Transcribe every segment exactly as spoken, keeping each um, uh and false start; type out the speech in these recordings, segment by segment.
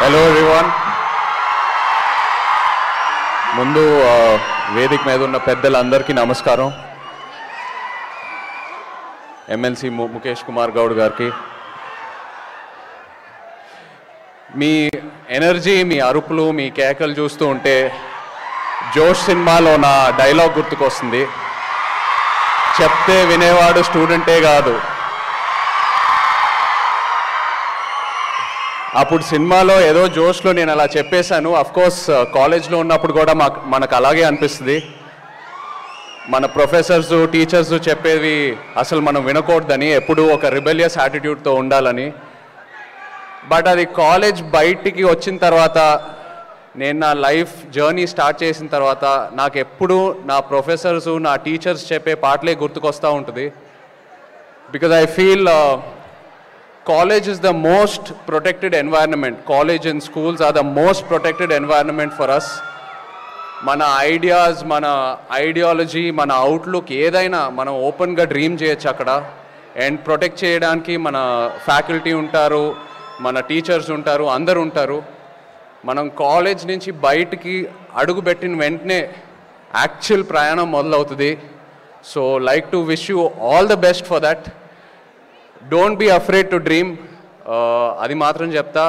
Hello everyone. ముందు వేదిక మీద ఉన్న పెద్దలందరికీ నమస్కారం. ఎమ్మెల్సీ ముఖేష్ కుమార్ గౌడ్ గారికి, మీ ఎనర్జీ, మీ అరుపులు, మీ కేకలు చూస్తూ ఉంటే జోష్ సినిమాలో నా డైలాగ్ గుర్తుకొస్తుంది, చెప్తే వినేవాడు స్టూడెంటే కాదు. అప్పుడు సినిమాలో ఏదో జోష్లో నేను అలా చెప్పేశాను. అఫ్కోర్స్ కాలేజ్లో ఉన్నప్పుడు కూడా మాకు మనకు అలాగే అనిపిస్తుంది. మన ప్రొఫెసర్స్ టీచర్స్ చెప్పేవి అసలు మనం వినకూడదని, ఎప్పుడూ ఒక రిబెలియస్ యాటిట్యూడ్తో ఉండాలని. బట్ అది కాలేజ్ బయటికి వచ్చిన తర్వాత, నేను నా లైఫ్ జర్నీ స్టార్ట్ చేసిన తర్వాత, నాకు ఎప్పుడూ నా ప్రొఫెసర్స్ నా టీచర్స్ చెప్పే పాటలే గుర్తుకొస్తూ ఉంటుంది. Because I feel college is the most protected environment. College and schools are the most protected environment for us. Mana ideas, mana ideology, mana outlook edaina mana open ga dream cheyachu akada, and protect cheyadaniki mana faculty untaru, mana teachers untaru, andaru untaru. Manam college nunchi bayitiki adugu bettin ventane actual prayanam modalavutundi. So like to wish you all the best for that. Don't be afraid to dream. అది మాత్రం చెప్తా.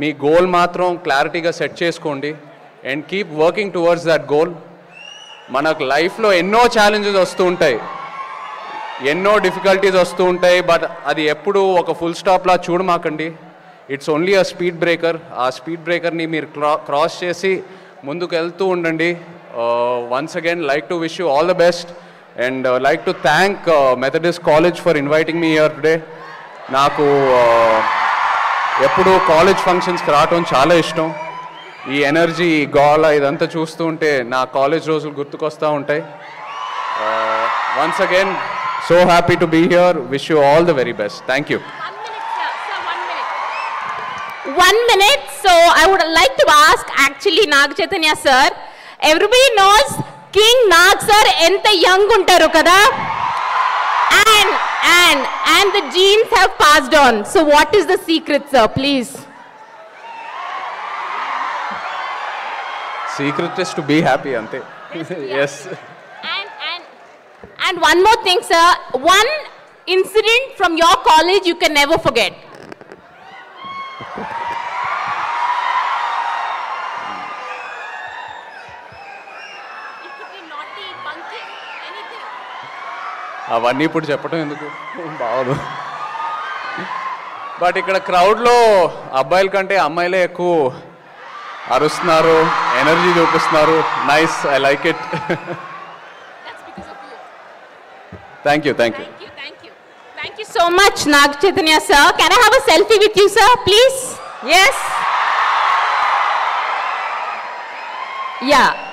మీ goal మాత్రం క్లారిటీగా set చేసుకోండి and keep working towards that goal. మనకు లైఫ్లో ఎన్నో challenges వస్తూ ఉంటాయి, ఎన్నో డిఫికల్టీస్ వస్తూ ఉంటాయి. బట్ అది ఎప్పుడు ఒక ఫుల్ స్టాప్లా చూడమాకండి. It's only a speed breaker. ఆ స్పీడ్ బ్రేకర్ని మీరు క్రా క్రాస్ చేసి ముందుకు వెళ్తూ ఉండండి. Once again like to wish you all the best. And uh, like to thank uh, Methodist College for inviting me here today. Naaku eppudu college functions ki raadam chaala ishtam. Ee energy, ee gola idantha choostunte na college rojulu gurtukostha untayi. Once again, so happy to be here. Wish you all the very best. Thank you. One minute sir one minute one minute. So I would like to ask actually Nag Chaitanya sir, everybody knows King Nag sir enta young untaru kada, and and and the genes have passed on. So what is the secret, sir? Please. Secret is to be happy, ante. Yes. And and and one more thing, sir. One incident from your college you can never forget. అవన్నీ ఇప్పుడు చెప్పడం ఎందుకు, బాగోదు. But ఇక్కడ క్రౌడ్లో అబ్బాయిల కంటే అమ్మాయిలే ఎక్కువ అరుస్తున్నారు, ఎనర్జీ చూపిస్తున్నారు. Nice, I like it. Thank you thank you thank you so much Nag Chaitanya sir. Can I have a selfie with you sir, please? Yes. Yeah.